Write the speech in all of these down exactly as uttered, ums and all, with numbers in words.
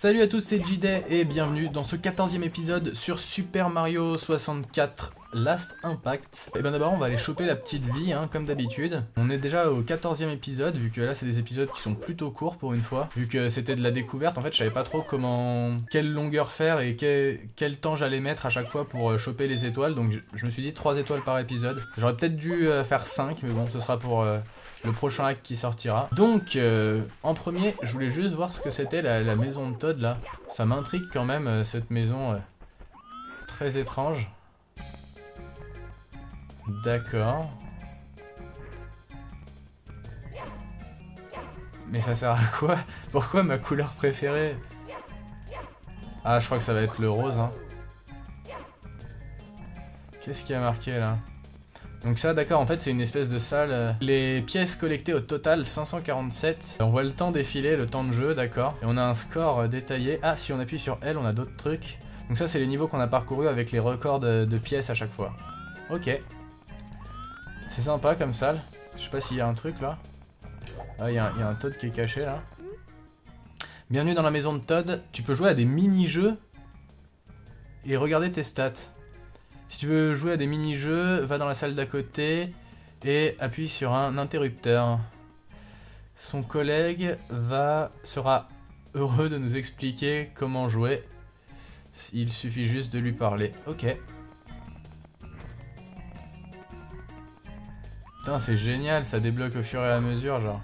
Salut à tous, c'est J-Day et bienvenue dans ce quatorzième épisode sur Super Mario soixante-quatre Last Impact. Et bien d'abord on va aller choper la petite vie hein, comme d'habitude. On est déjà au quatorzième épisode vu que là c'est des épisodes qui sont plutôt courts pour une fois. Vu que c'était de la découverte, en fait je savais pas trop comment, quelle longueur faire et quel, quel temps j'allais mettre à chaque fois pour choper les étoiles. Donc je, je me suis dit trois étoiles par épisode. J'aurais peut-être dû faire cinq mais bon ce sera pour... Euh, le prochain acte qui sortira. Donc, euh, en premier, je voulais juste voir ce que c'était la, la maison de Toad, là. Ça m'intrigue quand même, euh, cette maison euh, très étrange. D'accord. Mais ça sert à quoi? Pourquoi ma couleur préférée? Ah, je crois que ça va être le rose, hein. Qu'est-ce qu'il y a marqué, là? Donc ça, d'accord, en fait c'est une espèce de salle. Les pièces collectées au total, cinq cent quarante-sept. On voit le temps défiler, le temps de jeu, d'accord. Et on a un score détaillé. Ah, si on appuie sur L, on a d'autres trucs. Donc ça, c'est les niveaux qu'on a parcourus avec les records de, de pièces à chaque fois. Ok. C'est sympa comme salle. Je sais pas s'il y a un truc là. Ah, il y a un, un Toad qui est caché là. Bienvenue dans la maison de Toad. Tu peux jouer à des mini-jeux et regarder tes stats. Si tu veux jouer à des mini-jeux, va dans la salle d'à côté et appuie sur un interrupteur. Son collègue va, sera heureux de nous expliquer comment jouer. Il suffit juste de lui parler. Ok. Putain, c'est génial, ça débloque au fur et à mesure, genre.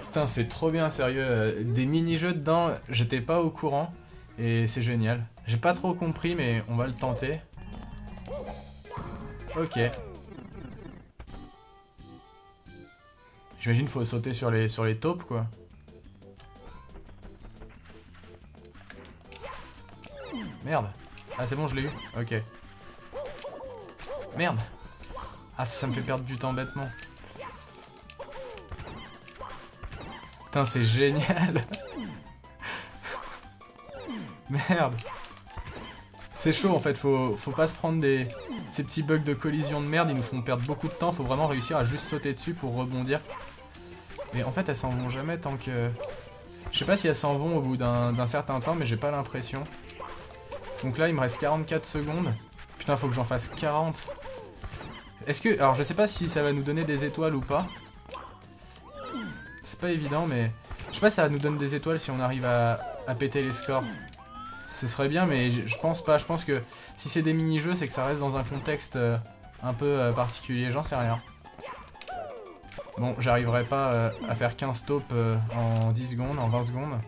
Putain, c'est trop bien, sérieux. Des mini-jeux dedans, j'étais pas au courant et c'est génial. J'ai pas trop compris, mais on va le tenter. Ok. J'imagine qu'il faut sauter sur les, sur les taupes, quoi. Merde. Ah, c'est bon, je l'ai eu. Ok. Merde. Ah, ça, ça me fait perdre du temps bêtement. Putain, c'est génial. Merde. C'est chaud, en fait. Faut, faut pas se prendre des... Ces petits bugs de collision de merde, ils nous font perdre beaucoup de temps. Faut vraiment réussir à juste sauter dessus pour rebondir. Et en fait, elles s'en vont jamais tant que... Je sais pas si elles s'en vont au bout d'un certain temps, mais j'ai pas l'impression. Donc là, il me reste quarante-quatre secondes. Putain, faut que j'en fasse quarante. Est-ce que... Alors, je sais pas si ça va nous donner des étoiles ou pas. C'est pas évident, mais... Je sais pas si ça nous donne des étoiles si on arrive à, à péter les scores. Ce serait bien, mais je pense pas. Je pense que si c'est des mini-jeux, c'est que ça reste dans un contexte euh, un peu euh, particulier. J'en sais rien. Bon, j'arriverai pas euh, à faire quinze taupes euh, en dix secondes, en vingt secondes.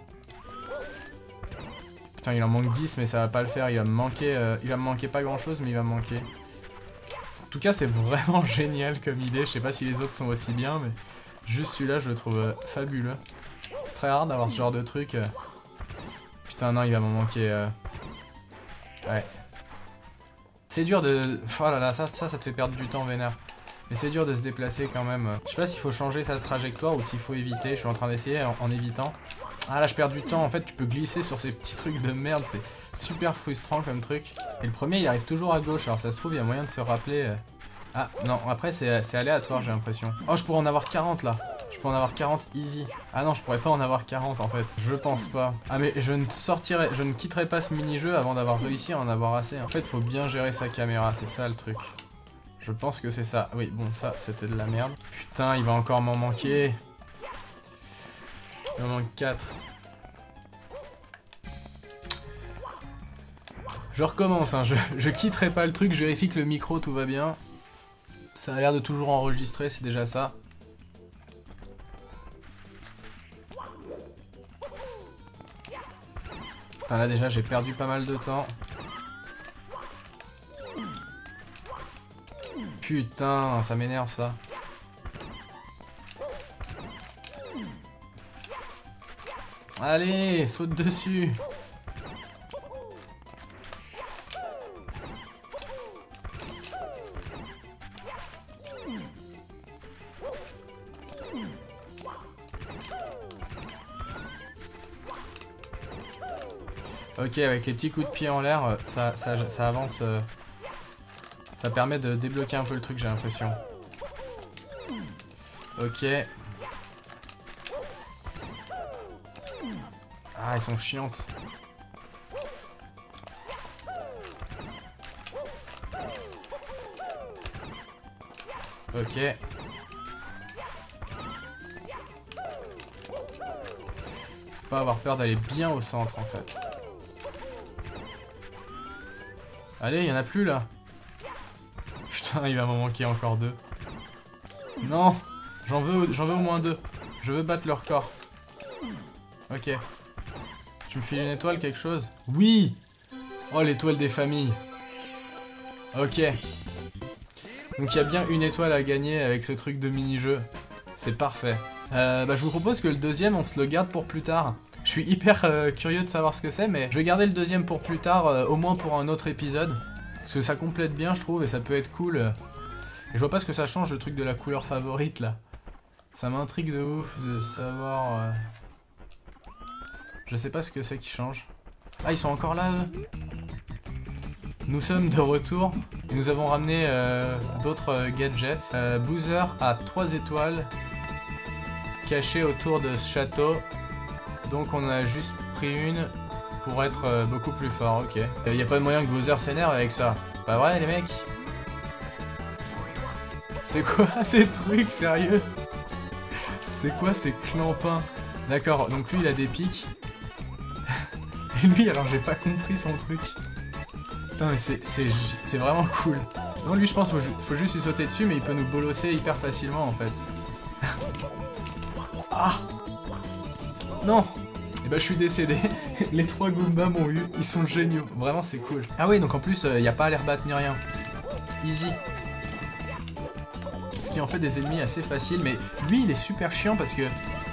Putain, il en manque dix, mais ça va pas le faire. Il va me manquer, euh, il va me manquer pas grand-chose, mais il va me manquer. En tout cas, c'est vraiment génial comme idée. Je sais pas si les autres sont aussi bien, mais juste celui-là, je le trouve euh, fabuleux. C'est très rare d'avoir ce genre de truc... Euh... Putain, non, il va m'en manquer. Euh... Ouais. C'est dur de... Oh là là, ça, ça, ça te fait perdre du temps, vénère. Mais c'est dur de se déplacer quand même. Je sais pas s'il faut changer sa trajectoire ou s'il faut éviter. Je suis en train d'essayer en, en évitant. Ah là, je perds du temps. En fait, tu peux glisser sur ces petits trucs de merde. C'est super frustrant comme truc. Et le premier, il arrive toujours à gauche. Alors ça se trouve, il y a moyen de se rappeler... Euh... Ah, non, après, c'est aléatoire, j'ai l'impression. Oh, je pourrais en avoir quarante, là. Je peux en avoir quarante easy. Ah non, je pourrais pas en avoir quarante en fait. Je pense pas. Ah mais je ne sortirai, je ne quitterai pas ce mini-jeu avant d'avoir réussi à en avoir assez. En fait, faut bien gérer sa caméra, c'est ça le truc. Je pense que c'est ça. Oui, bon, ça, c'était de la merde. Putain, il va encore m'en manquer. Il m'en manque quatre. Je recommence, hein. je, je quitterai pas le truc, je vérifie que le micro, tout va bien. Ça a l'air de toujours enregistrer, c'est déjà ça. Putain, là déjà j'ai perdu pas mal de temps. Putain, ça m'énerve ça. Allez, saute dessus. Ok, avec les petits coups de pied en l'air, ça, ça, ça avance. Euh, ça permet de débloquer un peu le truc, j'ai l'impression. Ok. Ah, elles sont chiantes. Ok. Faut pas avoir peur d'aller bien au centre en fait. Allez, y'en a plus là. Putain, il va m'en manquer encore deux. Non, j'en veux, j'en veux au moins deux. Je veux battre leur corps. Ok. Tu me files une étoile, quelque chose? Oui! Oh, l'étoile des familles. Ok. Donc il y a bien une étoile à gagner avec ce truc de mini-jeu. C'est parfait. Euh, bah, je vous propose que le deuxième, on se le garde pour plus tard. Je suis hyper euh, curieux de savoir ce que c'est, mais je vais garder le deuxième pour plus tard, euh, au moins pour un autre épisode. Parce que ça complète bien, je trouve, et ça peut être cool. Euh... Et je vois pas ce que ça change, le truc de la couleur favorite, là. Ça m'intrigue de ouf de savoir... Euh... Je sais pas ce que c'est qui change. Ah, ils sont encore là, eux. Nous sommes de retour. Et nous avons ramené euh, d'autres euh, gadgets. Euh, Bowser a trois étoiles cachées autour de ce château. Donc on a juste pris une pour être euh, beaucoup plus fort. Ok. Il n'y a pas de moyen que Bowser s'énerve avec ça. Pas vrai, les mecs? C'est quoi ces trucs, sérieux? C'est quoi ces clampins? D'accord, donc lui il a des pics. Et lui alors j'ai pas compris son truc. Putain mais c'est vraiment cool. Non lui je pense faut, faut juste lui sauter dessus mais il peut nous bolosser hyper facilement en fait. Ah non. Et bah je suis décédé. Les trois Goombas m'ont eu, ils sont géniaux. Vraiment c'est cool. Ah oui donc en plus il n'y a pas à les rebattre ni rien. Easy. Ce qui en fait des ennemis assez faciles mais lui il est super chiant parce que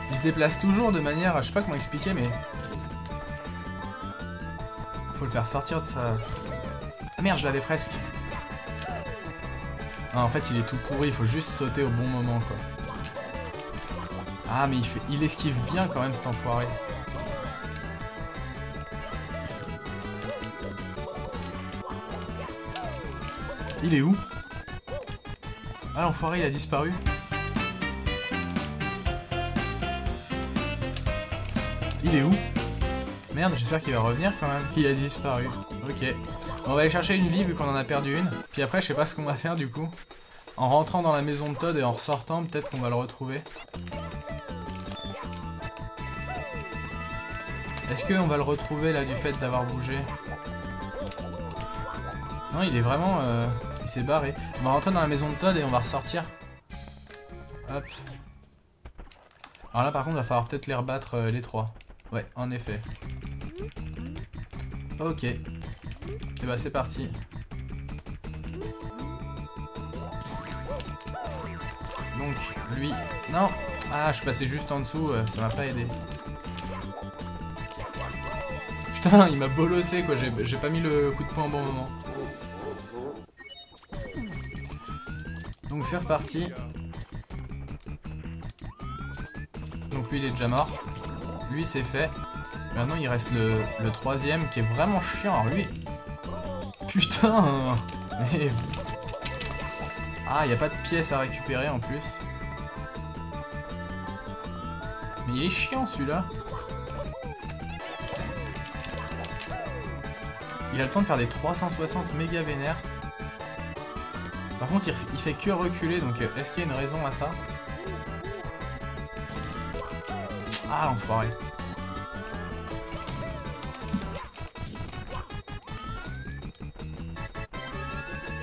il se déplace toujours de manière, je sais pas comment expliquer, mais faut le faire sortir de sa... Ah merde, je l'avais presque. Ah, en fait, il est tout pourri, il faut juste sauter au bon moment, quoi. Ah, mais il, fait... il esquive bien, quand même, cet enfoiré. Il est où? Ah, l'enfoiré, il a disparu. Il est où? Merde, j'espère qu'il va revenir quand même. Qu'il a disparu. Ok. On va aller chercher une vie vu qu'on en a perdu une. Puis après, je sais pas ce qu'on va faire du coup. En rentrant dans la maison de Toad et en ressortant, peut-être qu'on va le retrouver. Est-ce qu'on va le retrouver là du fait d'avoir bougé? Non, il est vraiment... Euh... Il s'est barré. On va rentrer dans la maison de Toad et on va ressortir. Hop. Alors là par contre, il va falloir peut-être les rebattre euh, les trois. Ouais, en effet. Ok. Et bah c'est parti. Donc, lui... Non! Ah, je suis passé juste en dessous, euh, ça m'a pas aidé. Putain, il m'a bolossé quoi, j'ai pas mis le coup de poing au bon moment. Donc c'est reparti. Donc lui il est déjà mort. Lui c'est fait. Maintenant il reste le, le troisième qui est vraiment chiant. Alors lui. Putain mais... Ah il n'y a pas de pièces à récupérer en plus. Mais il est chiant celui-là. Il a le temps de faire des trois cent soixante méga vénères. Par contre il, il fait que reculer donc est-ce qu'il y a une raison à ça? Ah l'enfoiré.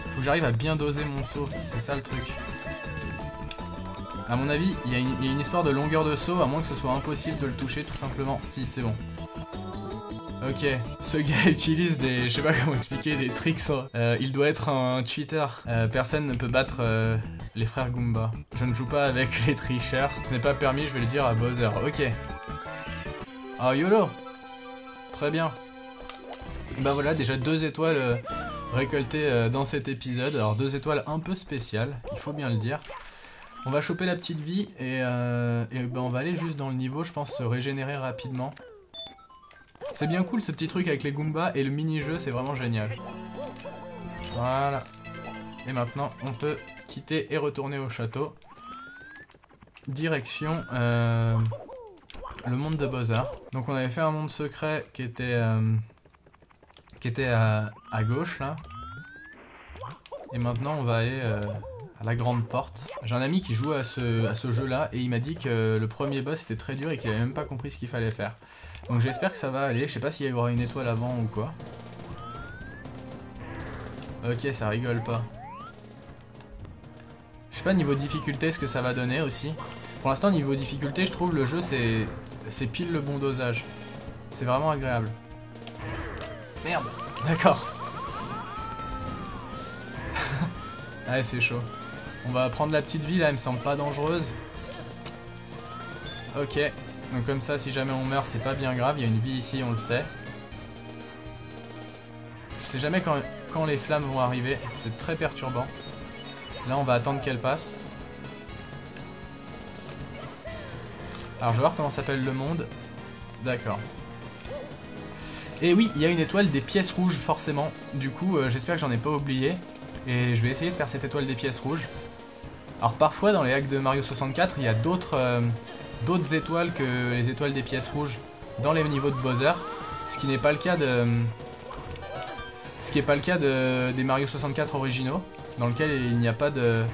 Faut que j'arrive à bien doser mon saut, c'est ça le truc. A mon avis, il y, y a une histoire de longueur de saut, à moins que ce soit impossible de le toucher tout simplement. Si, c'est bon. Ok, ce gars utilise des... Je sais pas comment expliquer, des tricks. Euh, il doit être un cheater. Euh, personne ne peut battre... Euh... Les frères Goomba. Je ne joue pas avec les tricheurs. Ce n'est pas permis, je vais le dire à Bowser. Ok. Ah, YOLO! Très bien. Bah voilà, déjà deux étoiles récoltées dans cet épisode. Alors deux étoiles un peu spéciales, il faut bien le dire. On va choper la petite vie et, euh, et bah, on va aller juste dans le niveau, je pense, se régénérer rapidement. C'est bien cool ce petit truc avec les Goomba et le mini-jeu, c'est vraiment génial. Voilà. Et maintenant, on peut... quitter et retourner au château. Direction euh, le monde de Bowser. Donc on avait fait un monde secret qui était euh, qui était à, à gauche là. Et maintenant on va aller euh, à la grande porte. J'ai un ami qui joue à ce, à ce jeu là et il m'a dit que le premier boss était très dur et qu'il avait même pas compris ce qu'il fallait faire. Donc j'espère que ça va aller, je sais pas s'il y aura une étoile avant ou quoi. Ok, ça rigole pas. Je sais pas niveau difficulté ce que ça va donner aussi. Pour l'instant niveau difficulté je trouve le jeu c'est c'est pile le bon dosage. C'est vraiment agréable. Merde, d'accord. Ah c'est chaud. On va prendre la petite vie là, elle me semble pas dangereuse. Ok, donc comme ça si jamais on meurt c'est pas bien grave, il y a une vie ici on le sait. Je sais jamais quand, quand les flammes vont arriver, c'est très perturbant. Là on va attendre qu'elles passent. Alors je vais voir comment s'appelle le monde. D'accord. Et oui, il y a une étoile des pièces rouges forcément. Du coup euh, j'espère que j'en ai pas oublié. Et je vais essayer de faire cette étoile des pièces rouges. Alors parfois dans les hacks de Mario soixante-quatre il y a d'autres euh, d'autres étoiles que les étoiles des pièces rouges dans les niveaux de Bowser. Ce qui n'est pas le cas de... Ce qui n'est pas le cas de, des Mario soixante-quatre originaux. Dans lequel il n'y a pas de...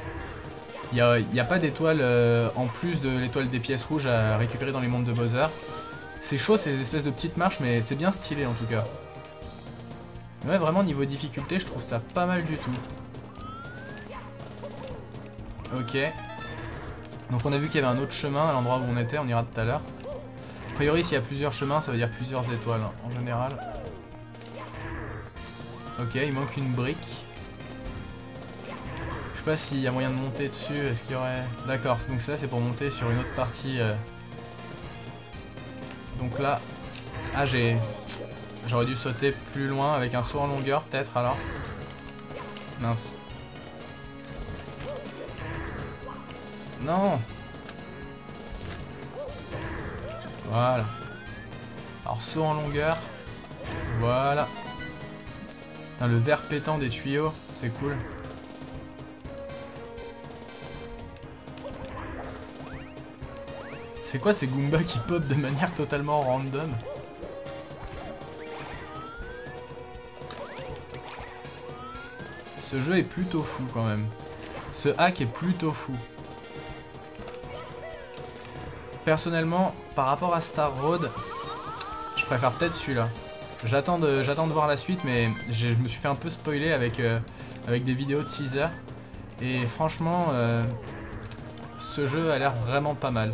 Il n'y a, a pas d'étoile euh, en plus de l'étoile des pièces rouges à récupérer dans les mondes de Bowser. C'est chaud ces espèces de petites marches mais c'est bien stylé en tout cas. Ouais vraiment niveau difficulté je trouve ça pas mal du tout. Ok. Donc on a vu qu'il y avait un autre chemin à l'endroit où on était, on ira tout à l'heure. A priori s'il y a plusieurs chemins ça veut dire plusieurs étoiles hein, en général. Ok il manque une brique. Je sais pas s'il y a moyen de monter dessus, est-ce qu'il y aurait... D'accord, donc ça c'est pour monter sur une autre partie. Euh... Donc là... Ah j'ai... J'aurais dû sauter plus loin avec un saut en longueur peut-être alors. Mince. Non. Voilà. Alors saut en longueur. Voilà. Putain, le vert pétant des tuyaux, c'est cool. C'est quoi ces Goomba qui pop de manière totalement random? Ce jeu est plutôt fou quand même. Ce hack est plutôt fou. Personnellement, par rapport à Star Road, je préfère peut-être celui-là. J'attends de, j'attends de voir la suite, mais je me suis fait un peu spoiler avec, euh, avec des vidéos de teaser. Et franchement, euh, ce jeu a l'air vraiment pas mal.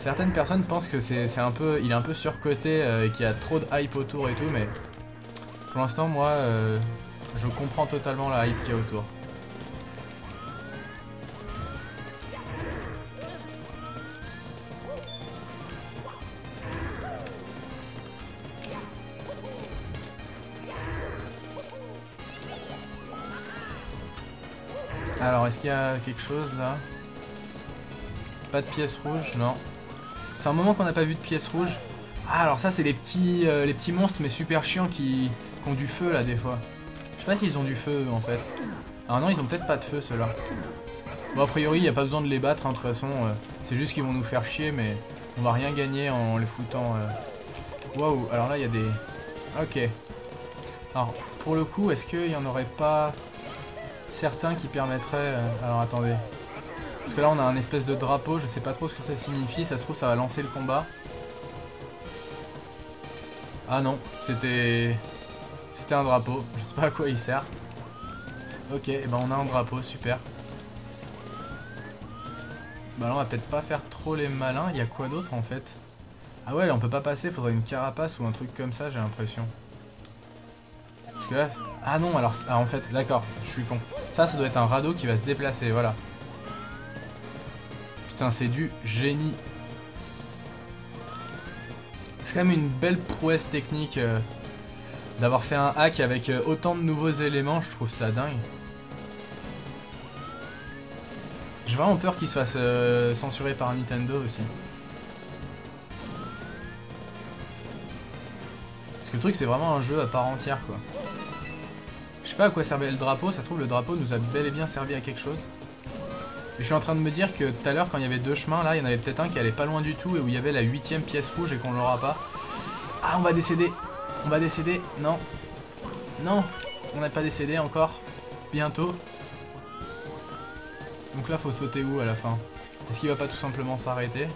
Certaines personnes pensent que c'est un peu, il est un peu surcoté euh, et qu'il y a trop de hype autour et tout, mais pour l'instant moi euh, je comprends totalement la hype qu'il y a autour. Alors est-ce qu'il y a quelque chose là? Pas de pièces rouges, non. C'est un moment qu'on n'a pas vu de pièces rouges. Ah alors ça c'est les petits euh, les petits monstres mais super chiants qui, qui ont du feu là des fois. Je sais pas s'ils ont du feu en fait. Ah non ils ont peut-être pas de feu ceux-là. Bon a priori il n'y a pas besoin de les battre hein, de toute façon. Euh, c'est juste qu'ils vont nous faire chier mais on va rien gagner en les foutant. Euh... Waouh alors là il y a des... Ok. Alors pour le coup est-ce qu'il n'y en aurait pas certains qui permettraient... Alors attendez. Parce que là on a un espèce de drapeau, je sais pas trop ce que ça signifie, ça se trouve ça va lancer le combat. Ah non, c'était c'était un drapeau, je sais pas à quoi il sert. Ok, et ben on a un drapeau, super. Bah là on va peut-être pas faire trop les malins, il y a quoi d'autre en fait? Ah ouais là on peut pas passer, faudrait une carapace ou un truc comme ça j'ai l'impression. Parce que là... Ah non, alors ah, en fait, d'accord, je suis con. Ça, ça doit être un radeau qui va se déplacer, voilà. Putain, c'est du génie. C'est quand même une belle prouesse technique euh, d'avoir fait un hack avec euh, autant de nouveaux éléments. Je trouve ça dingue. J'ai vraiment peur qu'il se fasse euh, censurer par Nintendo aussi. Parce que le truc, c'est vraiment un jeu à part entière, quoi. Je sais pas à quoi servait le drapeau. Ça se trouve, le drapeau nous a bel et bien servi à quelque chose. Et je suis en train de me dire que tout à l'heure, quand il y avait deux chemins, là, il y en avait peut-être un qui allait pas loin du tout et où il y avait la huitième pièce rouge et qu'on l'aura pas. Ah, on va décéder. On va décéder. Non. Non. On n'a pas décédé encore. Bientôt. Donc là, faut sauter où à la fin? Est-ce qu'il va pas tout simplement s'arrêter?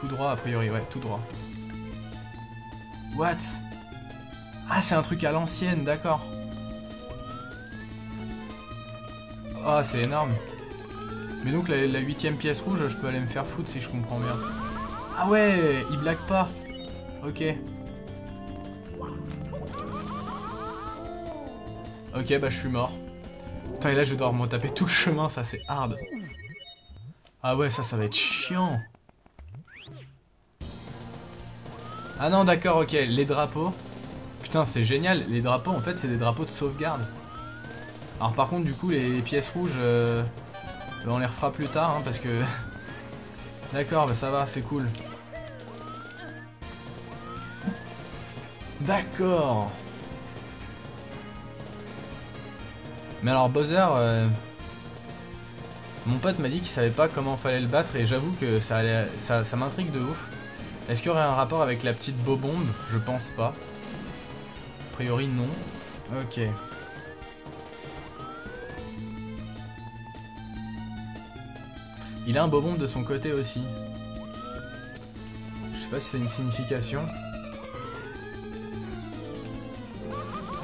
Tout droit, a priori. Ouais, tout droit. What? Ah, c'est un truc à l'ancienne, d'accord. Ah, oh, c'est énorme. Mais donc la huitième pièce rouge, je peux aller me faire foutre si je comprends bien. Ah ouais, il blague pas. Ok. Ok, bah je suis mort. Putain, et là je vais devoir me taper tout le chemin, ça c'est hard. Ah ouais, ça, ça va être chiant. Ah non, d'accord, ok, les drapeaux. Putain, c'est génial, les drapeaux, en fait, c'est des drapeaux de sauvegarde. Alors par contre, du coup, les, les pièces rouges, euh, on les refera plus tard, hein, parce que... D'accord, bah ça va, c'est cool. D'accord. Mais alors, Bowser, euh, mon pote m'a dit qu'il savait pas comment fallait le battre, et j'avoue que ça, allait, ça, ça m'intrigue de ouf. Est-ce qu'il y aurait un rapport avec la petite bobombe? Je pense pas. A priori, non. Ok. Il a un bobombe de son côté aussi. Je sais pas si c'est une signification.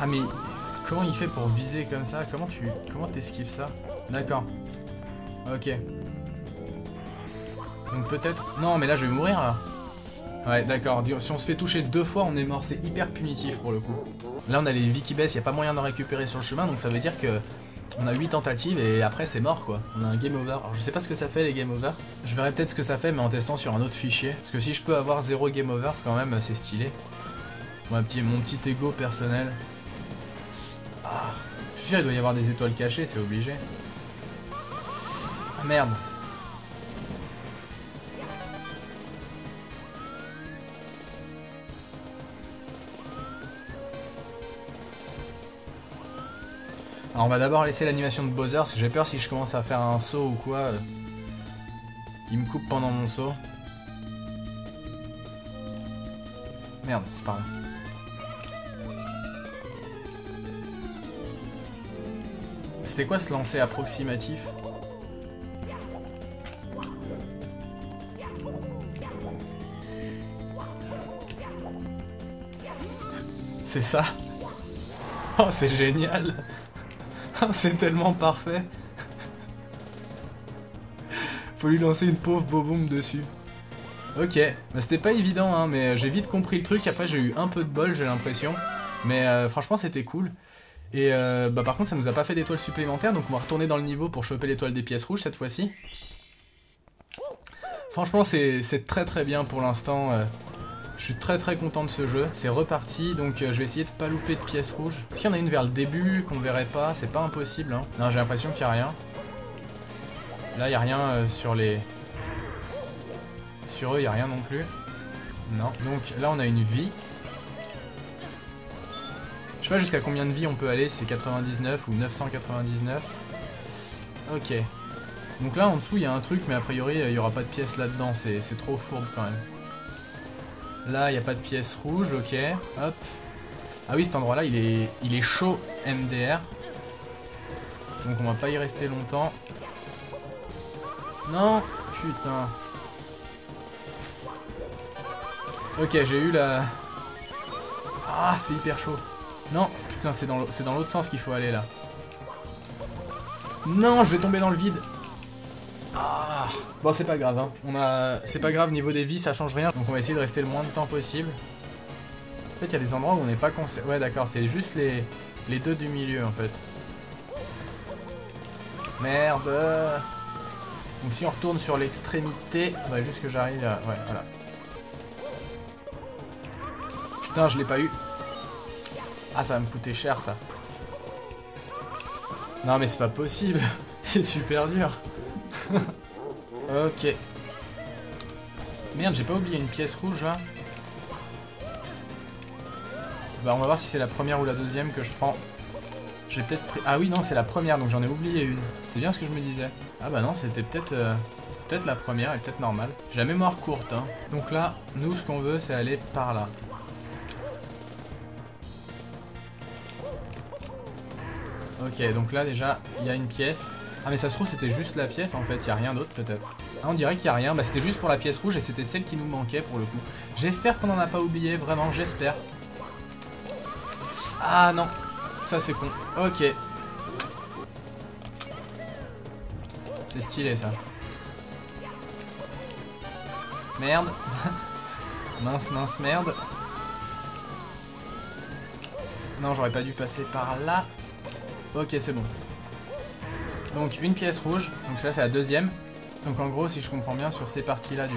Ah mais comment il fait pour viser comme ça? Comment tu comment t'esquives ça? D'accord. Ok. Donc peut-être... Non mais là je vais mourir là. Ouais d'accord. Si on se fait toucher deux fois on est mort. C'est hyper punitif pour le coup. Là on a les vies qui baissent. Il n'y a pas moyen d'en récupérer sur le chemin. Donc ça veut dire que... On a huit tentatives et après c'est mort quoi, on a un game over. Alors je sais pas ce que ça fait les game over, je verrai peut-être ce que ça fait mais en testant sur un autre fichier. Parce que si je peux avoir zéro game over quand même c'est stylé. Mon petit, mon petit ego personnel. Ah, je suis sûr il doit y avoir des étoiles cachées, c'est obligé. Ah merde. Alors on va d'abord laisser l'animation de Bowser, parce que j'ai peur si je commence à faire un saut ou quoi, euh, il me coupe pendant mon saut. Merde, c'est pas grave. C'était quoi ce lancer approximatif? C'est ça? Oh c'est génial. C'est tellement parfait. Faut lui lancer une pauvre bobombe dessus. Ok, bah, c'était pas évident hein, mais j'ai vite compris le truc, après j'ai eu un peu de bol j'ai l'impression. Mais euh, franchement c'était cool. Et euh, bah, par contre ça nous a pas fait d'étoiles supplémentaires, donc on va retourner dans le niveau pour choper l'étoile des pièces rouges cette fois-ci. Franchement c'est très très bien pour l'instant. Euh, je suis très très content de ce jeu, c'est reparti, donc euh, je vais essayer de pas louper de pièces rouges. Est-ce qu'il y en a une vers le début qu'on verrait pas? C'est pas impossible, hein. Non, j'ai l'impression qu'il n'y a rien. Là, il n'y a rien euh, sur les... Sur eux, il n'y a rien non plus. Non, donc là, on a une vie. Je sais pas jusqu'à combien de vies on peut aller, c'est quatre-vingt-dix-neuf ou neuf cent quatre-vingt-dix-neuf. Ok. Donc là, en dessous, il y a un truc, mais a priori, il n'y aura pas de pièces là-dedans, c'est trop fourbe quand même. Là, il n'y a pas de pièce rouge, ok. Hop. Ah oui, cet endroit-là, il est, il est chaud M D R. Donc on va pas y rester longtemps. Non, putain. Ok, j'ai eu la... Ah, c'est hyper chaud. Non, putain, c'est dans l'autre sens qu'il faut aller, là. Non, je vais tomber dans le vide. Ah. Bon c'est pas grave hein, on a... c'est pas grave, niveau des vies ça change rien, donc on va essayer de rester le moins de temps possible. En fait il y a des endroits où on n'est pas concerné. Ouais d'accord, c'est juste les... les deux du milieu en fait. Merde. Donc si on retourne sur l'extrémité, il faudrait juste que j'arrive à... Ouais voilà. Putain je l'ai pas eu. Ah ça va me coûter cher ça. Non mais c'est pas possible. C'est super dur. Ok. Merde, j'ai pas oublié une pièce rouge là. Bah on va voir si c'est la première ou la deuxième que je prends. J'ai peut-être pris... Ah oui, non, c'est la première, donc j'en ai oublié une. C'est bien ce que je me disais. Ah bah non, c'était peut-être... Euh... Peut-être la première et peut-être normale. J'ai la mémoire courte, hein. Donc là, nous, ce qu'on veut, c'est aller par là. Ok, donc là, déjà, il y a une pièce. Ah, mais ça se trouve, c'était juste la pièce, en fait. Il n'y a rien d'autre, peut-être. Ah, on dirait qu'il n'y a rien. Bah, c'était juste pour la pièce rouge et c'était celle qui nous manquait, pour le coup. J'espère qu'on n'en a pas oublié, vraiment, j'espère. Ah, non. Ça, c'est con. Ok. C'est stylé, ça. Merde. Mince, mince, merde. Non, j'aurais pas dû passer par là. Ok, c'est bon. Donc, une pièce rouge. Donc ça, c'est la deuxième. Donc en gros, si je comprends bien, sur ces parties-là du...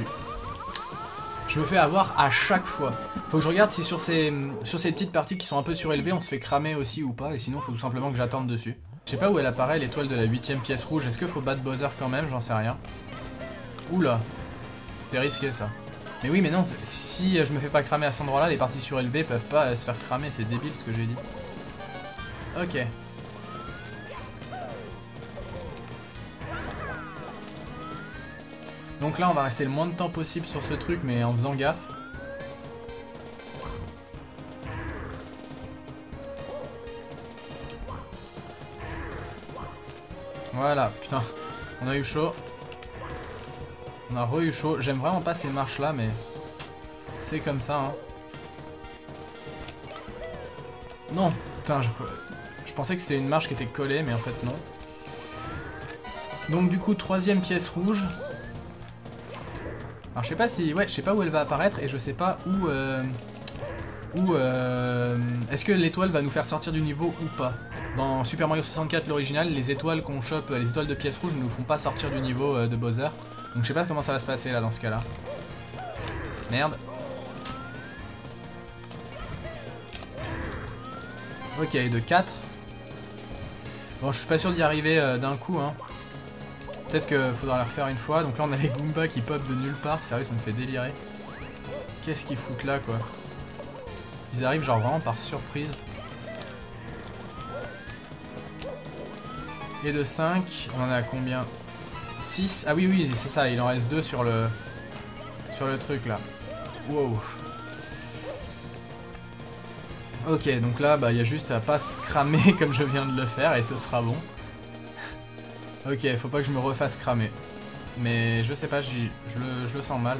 Je me fais avoir à chaque fois. Faut que je regarde si sur ces, sur ces petites parties qui sont un peu surélevées, on se fait cramer aussi ou pas. Et sinon, faut tout simplement que j'attende dessus. Je sais pas où elle apparaît, l'étoile de la huitième pièce rouge. Est-ce qu'il faut battre Bowser quand même? J'en sais rien. Oula. C'était risqué ça. Mais oui, mais non, si je me fais pas cramer à cet endroit là, les parties surélevées peuvent pas se faire cramer, c'est débile ce que j'ai dit. Ok. Donc là on va rester le moins de temps possible sur ce truc, mais en faisant gaffe. Voilà, putain, on a eu chaud. On a re eu chaud. J'aime vraiment pas ces marches là, mais c'est comme ça. Hein. Non, putain, je, je pensais que c'était une marche qui était collée, mais en fait non. Donc du coup, troisième pièce rouge. Alors je sais pas si, ouais, je sais pas où elle va apparaître et je sais pas où. Euh, où euh, est-ce que l'étoile va nous faire sortir du niveau ou pas? Dans Super Mario soixante-quatre l'original, les étoiles qu'on chope, les étoiles de pièce rouge, ne nous font pas sortir du niveau euh, de Bowser. Donc je sais pas comment ça va se passer là dans ce cas là. Merde. Ok, de quatre. Bon, je suis pas sûr d'y arriver euh, d'un coup hein. Peut-être qu'il faudra la refaire une fois. Donc là on a les Goomba qui pop de nulle part. Sérieux, ça me fait délirer. Qu'est-ce qu'ils foutent là quoi? Ils arrivent genre vraiment par surprise. Et de cinq, on en a combien? six, ah oui oui c'est ça, il en reste deux sur le sur le truc là. Wow. Ok, donc là bah il y a juste à pas se cramer comme je viens de le faire et ce sera bon. Ok, faut pas que je me refasse cramer. Mais je sais pas, je le, je le sens mal.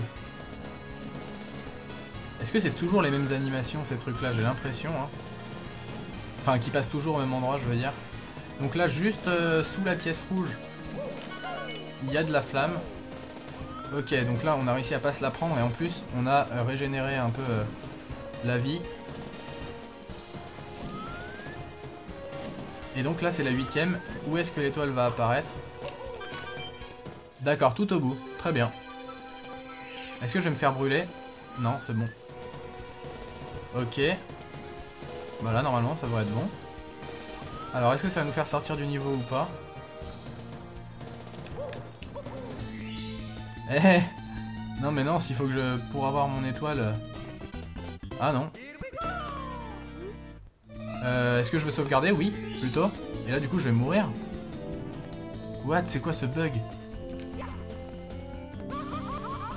Est-ce que c'est toujours les mêmes animations ces trucs là? J'ai l'impression hein. Enfin qui passent toujours au même endroit, je veux dire. Donc là juste euh, sous la pièce rouge. Il y a de la flamme. Ok, donc là on a réussi à pas se la prendre et en plus on a régénéré un peu euh, la vie. Et donc là c'est la huitième. Où est-ce que l'étoile va apparaître? D'accord, tout au bout. Très bien. Est-ce que je vais me faire brûler? Non, c'est bon. Ok. Voilà, normalement ça devrait être bon. Alors est-ce que ça va nous faire sortir du niveau ou pas? Eh, non mais non, s'il faut que je... Pour avoir mon étoile... Ah non. Euh, Est-ce que je veux sauvegarder? Oui, plutôt. Et là du coup je vais mourir. What? C'est quoi ce bug?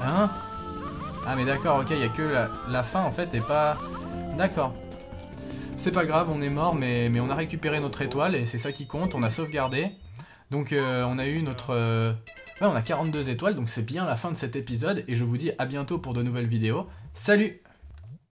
Hein? Ah mais d'accord, ok, il n'y a que la, la fin en fait et pas... D'accord. C'est pas grave, on est mort, mais, mais on a récupéré notre étoile et c'est ça qui compte, on a sauvegardé. Donc euh, on a eu notre... Euh... Ouais, on a quarante-deux étoiles, donc c'est bien la fin de cet épisode et je vous dis à bientôt pour de nouvelles vidéos. Salut!